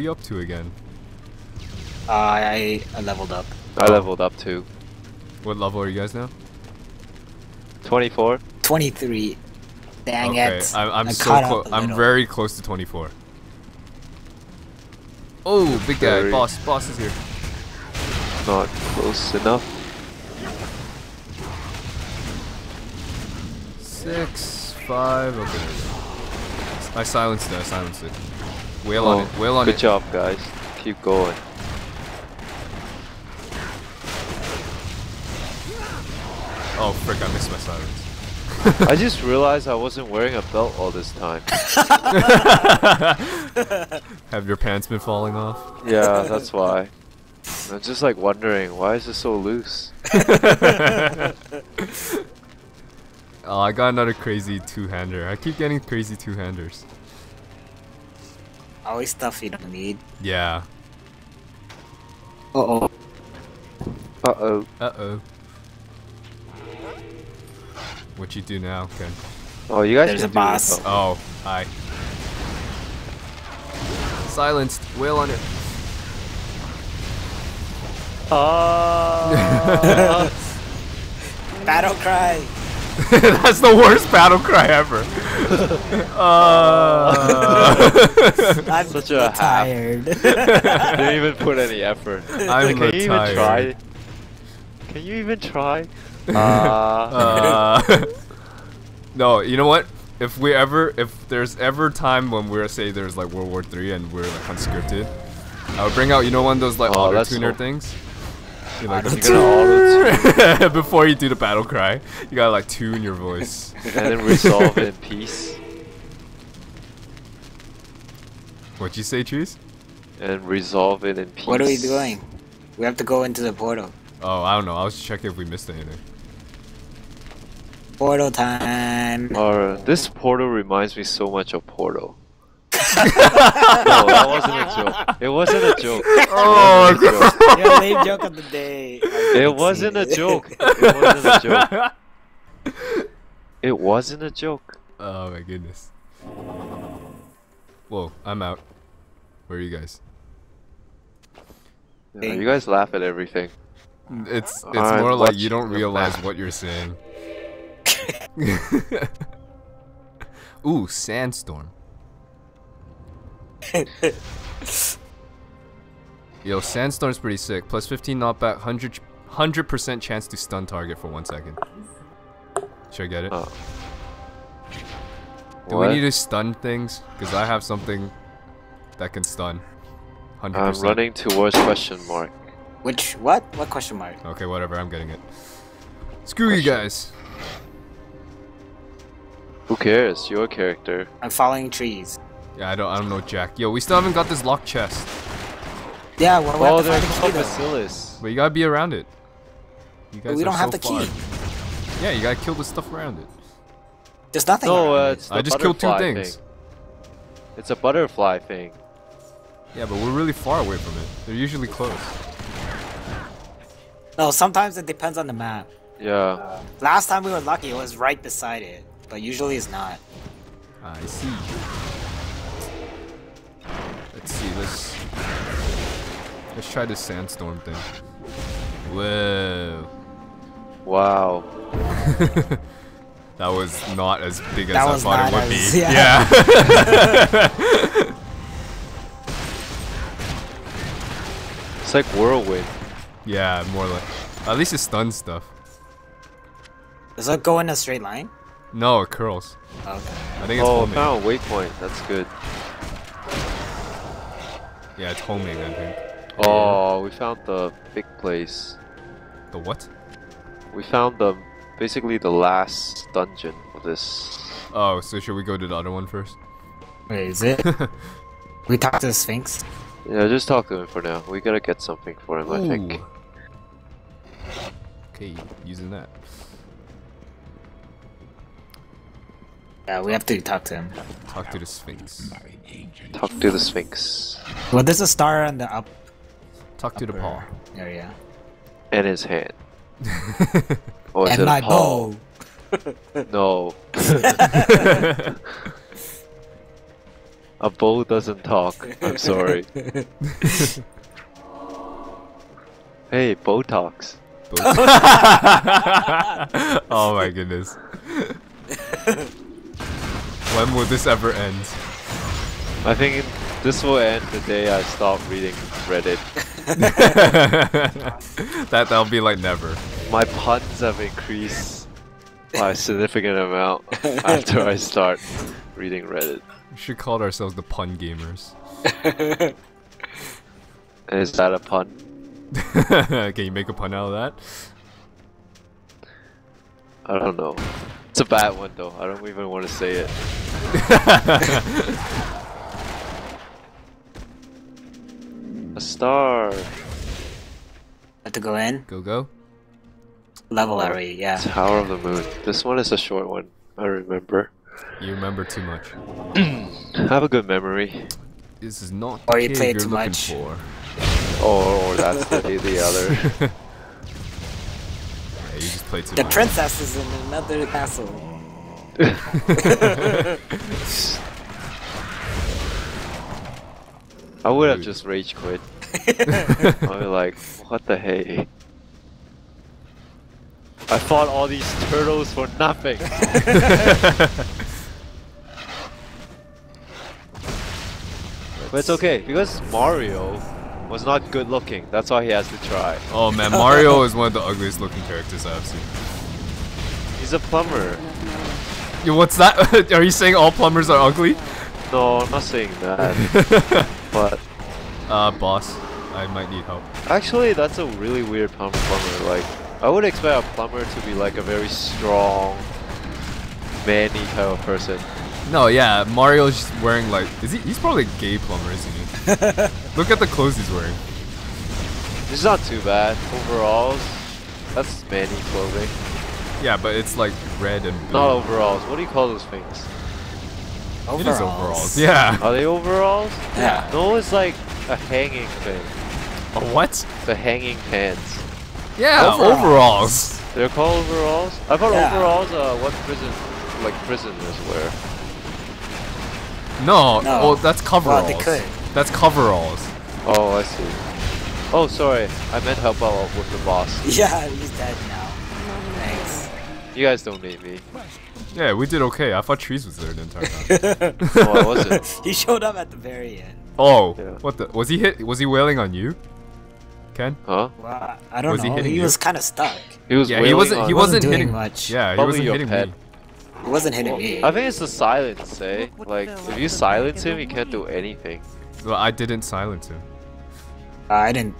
what are you up to again? I leveled up. I leveled up too. What level are you guys now? 24. 23. Dang okay. it. I'm so close. I'm very close to 24. Oh, big guy. Boss. Boss is here. Not close enough. 6, 5. Okay. I silenced it. I silenced it. Wail on it. Wail on it. Good job, guys. Keep going. Oh frick! I missed my silence. I just realized I wasn't wearing a belt all this time. Have your pants been falling off? Yeah, that's why. I'm just like wondering, why is this so loose? Oh, I got another crazy two-hander. I keep getting crazy two-handers. Always stuff you don't need. Yeah. Uh-oh. Uh-oh. Uh-oh. What you do now, Ken? Oh, you guys There's can a boss. It. Oh, hi. Silenced. Wail on it. Battle cry. That's the worst battle cry ever. I'm such a tired. Didn't even put any effort. I'm like, can you even try? Can you even try? No, you know what? If there's ever time when we're say there's like World War III and we're like unscripted, I would bring out one of those like auto-tuner things. You like, auto-tune. Before you do the battle cry, you gotta like tune your voice and then resolve in peace. What'd you say, Trees? And resolve it in peace. What are we doing? We have to go into the portal. Oh, I don't know. I was checking if we missed anything. Portal time. This portal reminds me so much of Portal. No, that wasn't a joke. It wasn't a joke. Oh, God. Your lame joke of the day. It wasn't a joke. It wasn't a joke. It wasn't a joke. Oh, my goodness. Whoa, I'm out. Where are you guys? Yeah, you guys laugh at everything. It's more like you don't realize what you're saying. Ooh, sandstorm. Yo, sandstorm's pretty sick. Plus 15 knockback, 100% chance to stun target for 1 second. Should I get it? Oh. Do we need to stun things? Because I have something that can stun. 100%. I'm running towards question mark. Which what? What question mark? Okay, whatever. I'm getting it. Screw question. You guys. Who cares? Your character. I'm following trees. Yeah, I don't know, Jack. Yo, we still haven't got this locked chest. Yeah, well, we have to find the bacillus. But you gotta be around it. You guys. But we don't have the key. Yeah, you gotta kill the stuff around it. There's nothing. No, it's I just killed two things. It's a butterfly thing. Yeah, but we're really far away from it. They're usually close. No, sometimes it depends on the map. Yeah. Last time we were lucky, it was right beside it, but usually it's not. I see. Let's see. Let's try this sandstorm thing. Whoa. Wow. That was not as big as I thought it would be. Yeah. It's like whirlwind. Yeah, more like. At least it stuns stuff. Does it go in a straight line? No, it curls. Okay. I think it's homing. Oh, I found a waypoint. That's good. Yeah, it's homing, I think. Oh, we found the big place. The what? We found basically the last dungeon of this. Oh, so should we go to the other one first? Wait, is it? We talked to the Sphinx? Yeah, just talk to him for now. We gotta get something for him, I think. Okay, using that. Yeah, we have to talk to him. Talk to the Sphinx. Talk to the Sphinx. Well, there's a star on the Talk to the paw. Area. And his hand. Or is and it my bow. No. A bull doesn't talk. I'm sorry. Hey, Botox. Botox. Oh my goodness. When will this ever end? I think this will end the day I stop reading Reddit. That'll be like never. My puns have increased by a significant amount after I start reading Reddit. We should call ourselves the pun gamers. Is that a pun? Can you make a pun out of that? I don't know. It's a bad one though. I don't even want to say it. A star. Have to go in. Go go. Level already, yeah. Tower of the Moon. This one is a short one. I remember. You remember too much. Have a good memory. This is not the kid you're looking for. Or that's the other. Yeah, you just played too much. The princess is in another castle. I would have just rage quit. I was like, what the hey? I fought all these turtles for nothing. But it's okay, because Mario was not good looking. That's why he has to try. Oh man, Mario is one of the ugliest looking characters I've seen. He's a plumber. Yo, what's that? Are you saying all plumbers are ugly? No, I'm not saying that. But... boss, I might need help. Actually, that's a really weird plumber. Like, I would expect a plumber to be like a very strong, manly type of person. No, yeah, Mario's just wearing like... He's probably a gay plumber, isn't he? Look at the clothes he's wearing. It's not too bad. Overalls. That's manly clothing. Yeah, but it's like red and blue. Not overalls. What do you call those things? Overalls. It is overalls. Yeah. Are they overalls? Yeah. No, it's like a hanging thing. A what? The hanging pants. Yeah, overalls. They're called overalls? I thought overalls are what prisoners wear. No, well, that's coveralls. Well, they could. That's coveralls. Oh, I see. Oh, sorry. I meant help out with the boss. Yeah, he's dead now. Thanks. You guys don't need me. Yeah, we did okay. I thought Trees was there the entire time. Oh, I wasn't. He showed up at the very end. Oh, yeah. What the? Was he hit? Was he wailing on you, Ken? Huh? Well, I don't know. He was kind of stuck. He was. Yeah, he wasn't doing hitting much. Yeah, probably he wasn't hitting me. It wasn't hitting me. I think it's the silence, eh? Like, if you silence him, you can't do anything. Well, I didn't silence him. I didn't.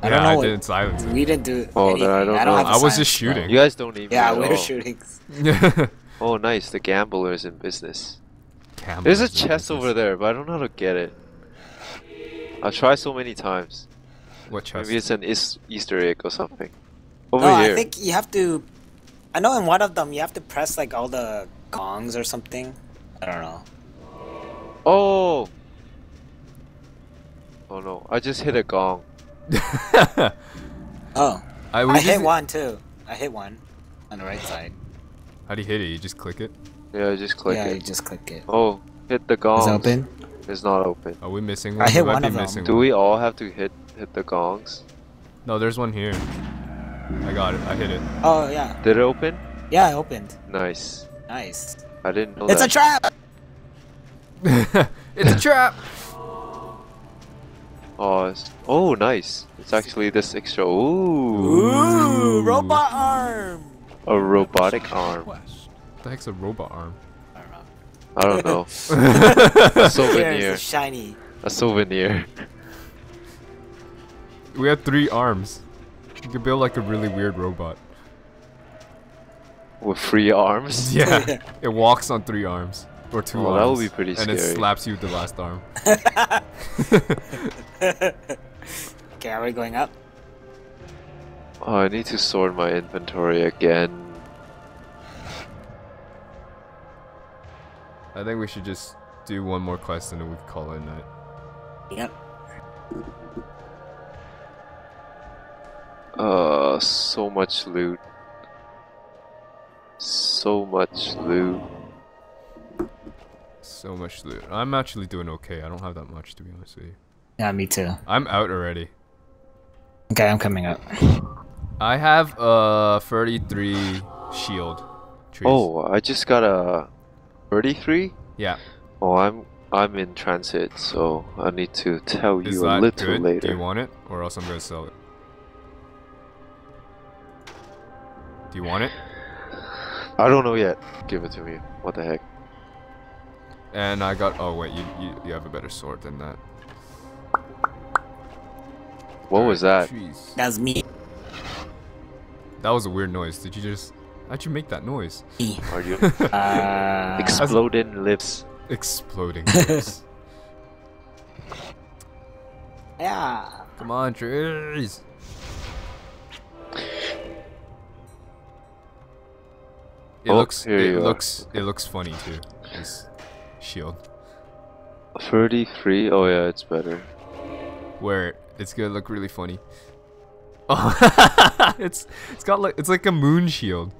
I didn't silence him. We didn't do anything. Then I don't know. I was just shooting. You guys don't need me. Yeah, we're shooting. Oh, nice. The gambler is in business. There's a chest over there, but I don't know how to get it. I've tried so many times. What chest? Maybe it's an Easter egg or something. Over here. I think you have to... I know in one of them you have to press like all the gongs or something. I don't know. Oh! Oh no, I just hit a gong. Oh. I hit one on the right side. How do you hit it? You just click it? Yeah, you just click it. Oh, hit the gongs. Is it open? It's not open. Are we missing one? I hit one of them. Do we all have to hit the gongs? No, there's one here. I got it. I hit it. Oh, yeah. Did it open? Yeah, it opened. Nice. Nice. I didn't know that. It's a trap! It's a trap! Oh, oh, nice. It's actually this extra... Ooh! Ooh! Robot arm! A robotic arm. What the heck's a robot arm? I don't know. A souvenir. Here is a shiny. A souvenir. We have 3 arms. You could build like a really weird robot. With 3 arms? Yeah. It walks on 3 arms. Or 2 arms. That would be pretty scary. And it slaps you with the last arm. Okay, are we going up? Oh, I need to sort my inventory again. I think we should just do one more quest and then we can call it a night. Yep. So much loot. So much loot. So much loot. I'm actually doing okay. I don't have that much, to be honest with you. Yeah, me too. I'm out already. Okay, I'm coming up. I have 33 shield trees. Oh, I just got a 33? Yeah. Oh, I'm in transit, so I need to tell you a little later. Do you want it? Or else I'm gonna sell it. Do you want it? I don't know yet. Give it to me. What the heck? And I got... Oh, wait. You have a better sword than that. What was that? Jeez. That's me. That was a weird noise. Did you just... How'd you make that noise? Are you... Exploding lips. Exploding lips. Yeah. Come on, trees. It looks funny too. This shield. 33. Oh yeah, it's better. Where it's gonna look really funny. Oh, it's got like it's like a moon shield.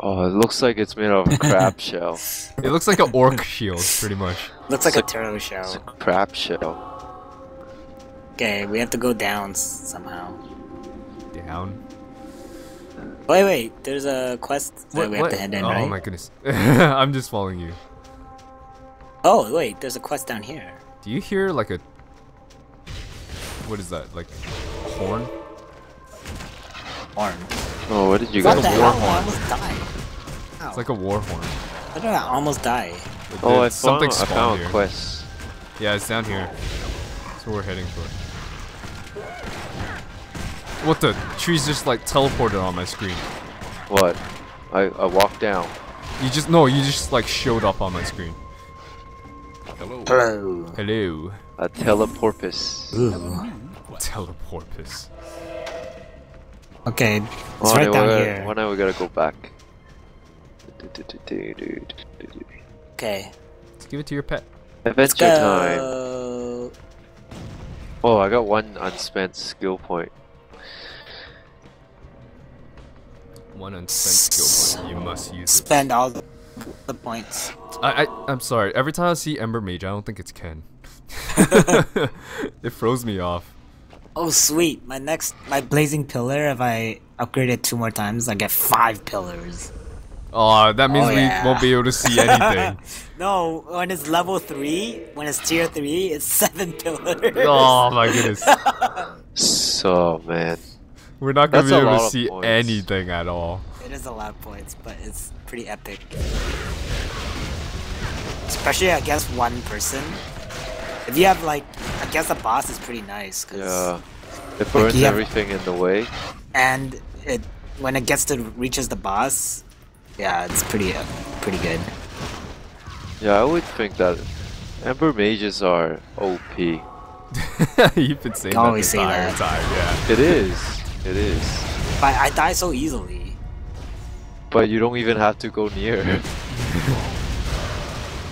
Oh, it looks like it's made out of a crab shell. It looks like an orc shield, pretty much. Looks like a turtle shell. It's a crab shell. Okay, we have to go down somehow. Down. Wait, there's a quest that we have to head in, right? Oh my goodness. I'm just following you. Oh, wait, there's a quest down here. Do you hear like a... What is that? Like a horn? Horn. Oh, what did you guys do? It's war horn. I almost died. Ow. It's like a war horn. How did I almost die? Oh, I found a quest. Yeah, it's down here. That's where we're heading for. What the? Trees just like teleported on my screen. What? I walked down. You just like showed up on my screen. Hello. Hello. Hello. A teleporpus. Teleporpus. Okay, it's right down here. Why now we gotta go back? Okay. Let's give it to your pet. Adventure time. Oh, I got one unspent skill point. One unspent skill point. You must use it. Spend all the points. I'm sorry. Every time I see Ember Mage, I don't think it's Ken. It froze me off. Oh sweet! My blazing pillar. If I upgrade it 2 more times, I get 5 pillars. Oh, that means we won't be able to see anything. No, when it's level 3, when it's tier 3, it's 7 pillars. Oh my goodness. So man. We're not going to be able to see anything at all. It is a lot of points, but it's pretty epic. Especially against one person. If you have like, I guess the boss is pretty nice. Cause, yeah, it burns like, everything in the way. And when it gets to reaches the boss, yeah, it's pretty good. Yeah, I would think that Ember Mages are OP. You've been saying that the entire time, yeah. It is. It is. But I die so easily. But you don't even have to go near.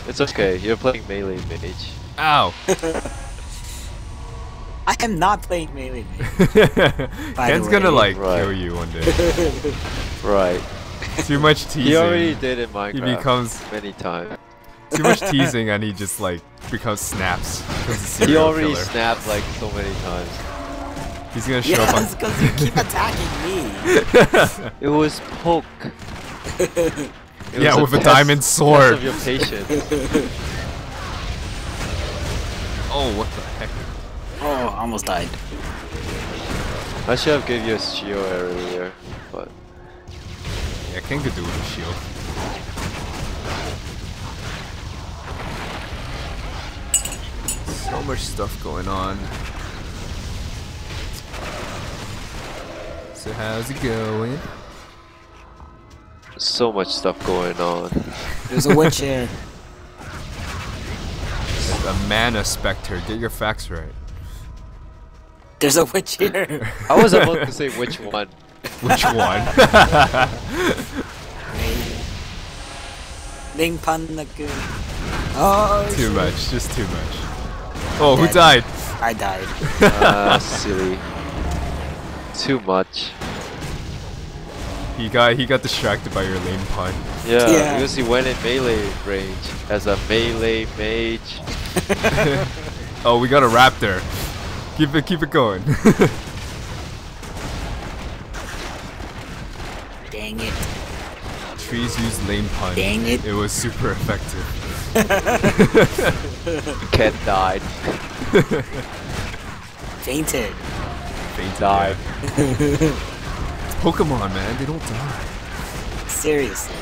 It's okay, you're playing melee mage. Ow! I am not playing melee mage. Ken's gonna like kill you one day. Right. Too much teasing. He already did in Minecraft. He becomes many times. Too much teasing and he just like becomes snaps. He already snapped like so many times. He's gonna show up on. Yes, because you keep attacking me. It was poke. Yeah, with a diamond sword. Of your patience. Oh, what the heck? Oh, I almost died. I should have given you a shield earlier, but yeah, King could do with a shield. So much stuff going on. So how's it going? So much stuff going on. There's a witch here. There's a mana specter. Get your facts right. There's a witch here. I was about to say which one. Which one? Ling Pan Lagoon. Oh. Too much. Just too much. Oh, who died? I died. Silly. Too much. He got distracted by your lame pun. Yeah, because he went in melee range as a melee mage. Oh, we got a raptor. Keep it going. Dang it. Trees used lame pun. Dang it. It was super effective. Cat died. Fainted. Died. It's Pokemon, man. They don't die. Seriously.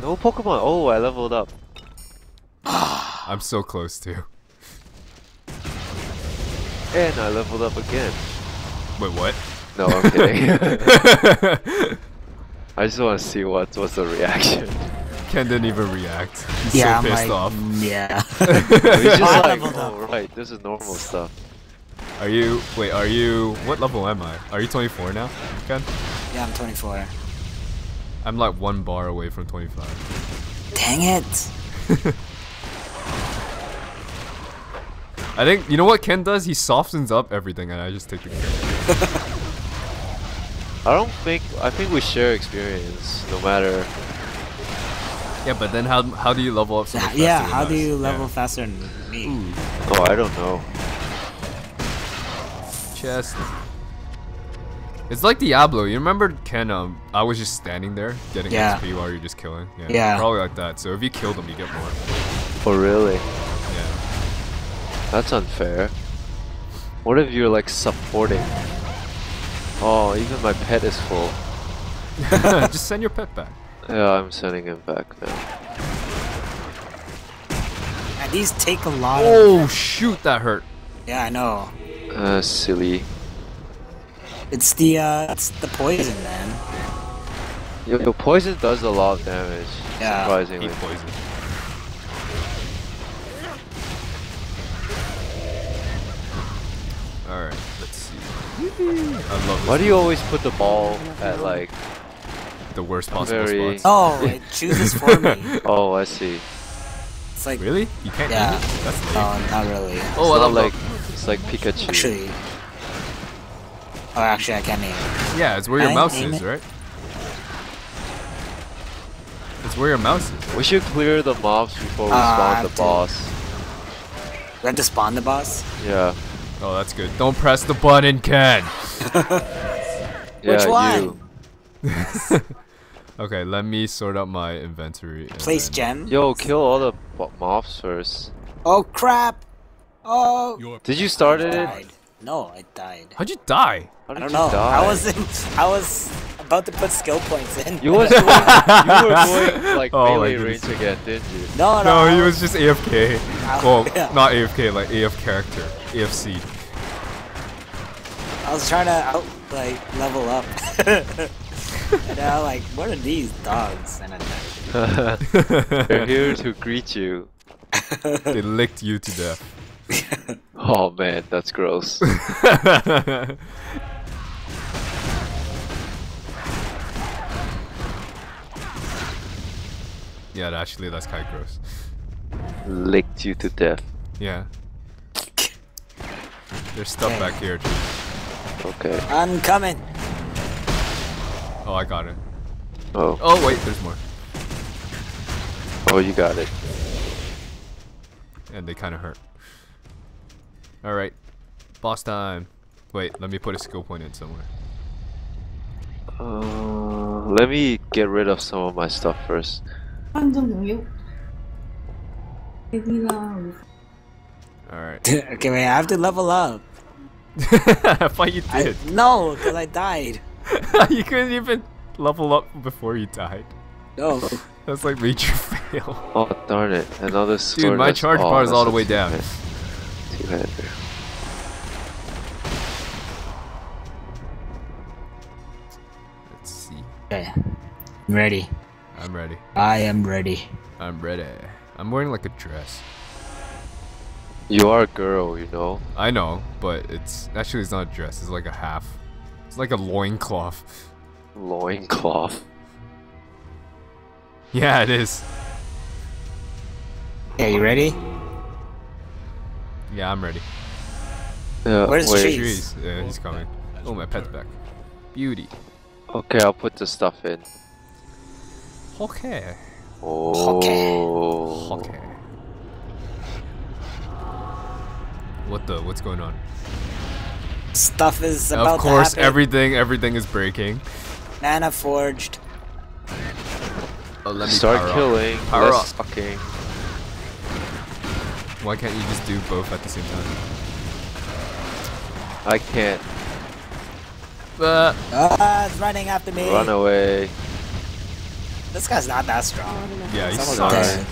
No Pokemon. Oh, I leveled up. I'm so close to. And I leveled up again. Wait, what? No, I'm kidding. I just want to see what's the reaction. Ken didn't even react. He's so pissed off. Yeah. He's just like, oh, right, this is normal stuff. Are you, wait, are you, what level am I? Are you 24 now, Ken? Yeah, I'm 24. I'm like one bar away from 25. Dang it! I think, you know what Ken does? He softens up everything and I just take the kill. I think we share experience, no matter. Yeah, but then how do you level up so much faster? Yeah, how do you level faster than me? Ooh. Oh, I don't know. Chest. It's like Diablo. You remember Ken? I was just standing there getting XP while you're just killing. Yeah. Probably like that. So if you kill them, you get more. Oh really? Yeah. That's unfair. What if you're like supporting? Oh, even my pet is full. Just send your pet back. Yeah, I'm sending him back now. And these take a lot. Oh shoot, that hurt. Yeah, I know. Silly. It's the poison, man. Yeah, the poison does a lot of damage. Yeah. Surprisingly. Eat poison. All right, let's see. I love. Why do you always put the ball at like the worst possible spots? Oh, it chooses for me. Oh, I see. It's like really? You can't. Yeah. That's oh, not really. Oh, I like. It's like Pikachu. Actually, oh, actually, I can't name it. Yeah, it's where your mouse is, right? It's where your mouse is. We should clear the mobs before we spawn the boss. We have to spawn the boss? Yeah. Oh, that's good. Don't press the button, Ken. Which one? Okay, let me sort out my inventory. Place gem. Yo, kill all the mobs first. Oh, crap! Oh! Did you start it? No, I died. How'd you die? I don't know. I was in, I was about to put skill points in. You were going like melee range again, didn't you? No, no. No, he was just AFK. Well, not AFK, like AF character, AFC. I was trying to out like level up. And I was like, what are these dogs? And I died. They're here to greet you. They licked you to death. Oh man, that's gross. Yeah, actually, that's kind of gross. Licked you to death. Yeah. There's stuff back here too. Okay. I'm coming. Oh, I got it. Oh. Oh wait, there's more. Oh, you got it. And they kind of hurt. Alright, boss time. Wait, let me put a skill point in somewhere. Let me get rid of some of my stuff first. Alright. Okay, wait, I have to level up. I thought you did. No, because I died. You couldn't even level up before you died. No. That's like major fail. Oh, darn it. Another sword. Dude, my charge bar is all the way down. It. Let's see. Okay. I'm ready. I'm ready. I am ready. I'm ready. I'm wearing like a dress. You are a girl, you know? I know, but it's actually it's not a dress, it's like a half. It's like a loincloth. Loincloth. Yeah, it is. Okay, you ready? Yeah, I'm ready. Where's Trees? Yeah, he's coming. Oh, my pet's back. Beauty. Okay, I'll put the stuff in. Okay. Oh. Okay. What's going on? Stuff is about to happen. Of course, everything is breaking. Nana forged. Oh, let me start killing. Power up. Okay. Why can't you just do both at the same time? I can't. It's running after me. Run away. This guy's not that strong. Yeah, he's sorry.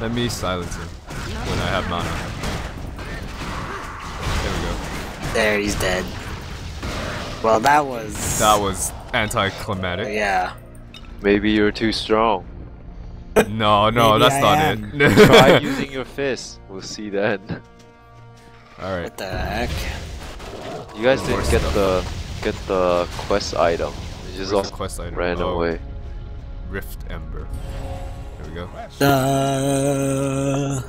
Let me silence him when I have mana. There we go. There, he's dead. Well, that was... that was anticlimactic. Yeah. Maybe you're too strong. No, that's not it. Try using your fist. We'll see then. Alright. What the heck? You guys didn't get the quest item. Just ran away. Rift Ember. There we go.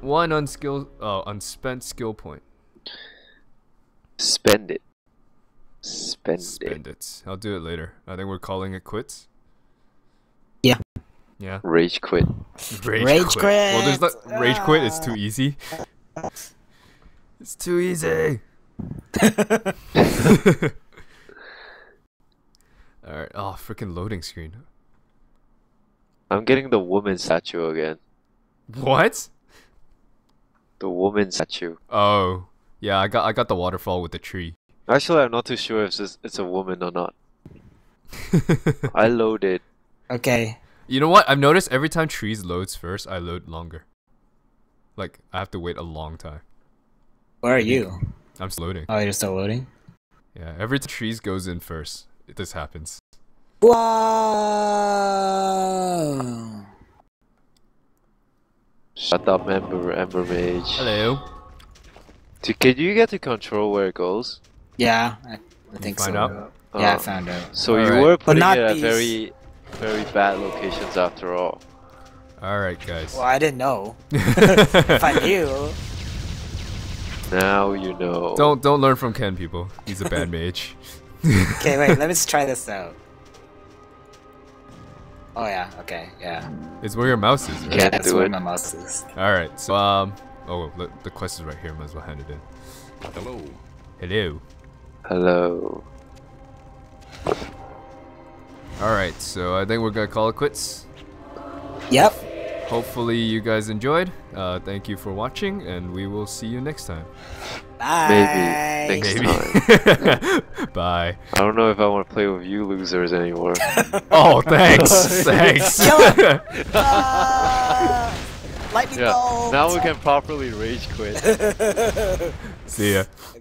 One unspent skill point. Spend it. I'll do it later. I think we're calling it quits. Yeah. Yeah. Rage quit. Rage quit. Well, there's not rage quit. It's too easy. It's too easy. Alright, oh, freaking loading screen. I'm getting the woman statue again. What? The woman statue. Oh. Yeah, I got the waterfall with the tree. Actually, I'm not too sure if it's a woman or not. I loaded. Okay. You know what? I've noticed every time Trees loads first, I load longer. Like, I have to wait a long time. Where are you? I'm still loading. Oh, you're still loading? Yeah, every time Trees goes in first. This happens. Whoa! Shut up, Ember Mage. Hello. Did you get to control where it goes? Yeah, I think so. Out? Yeah, I found out. So all you were putting it at very, very bad locations after all. Alright, guys. Well, I didn't know. If I knew. Now you know. Don't learn from Ken, people. He's a bad mage. Okay, wait, let me just try this out. Oh yeah, okay, yeah. It's where your mouse is, right? Yeah, that's where my mouse is. Alright, so, oh, look, the quest is right here, might as well hand it in. Hello. Hello. Hello. Alright, so I think we're gonna call it quits. Yep. Hopefully you guys enjoyed. Thank you for watching, and we will see you next time. Bye. Maybe. Next time. Bye. I don't know if I want to play with you losers anymore. Oh, thanks. Thanks. Lightning bolt. Now we can properly rage quit. See ya.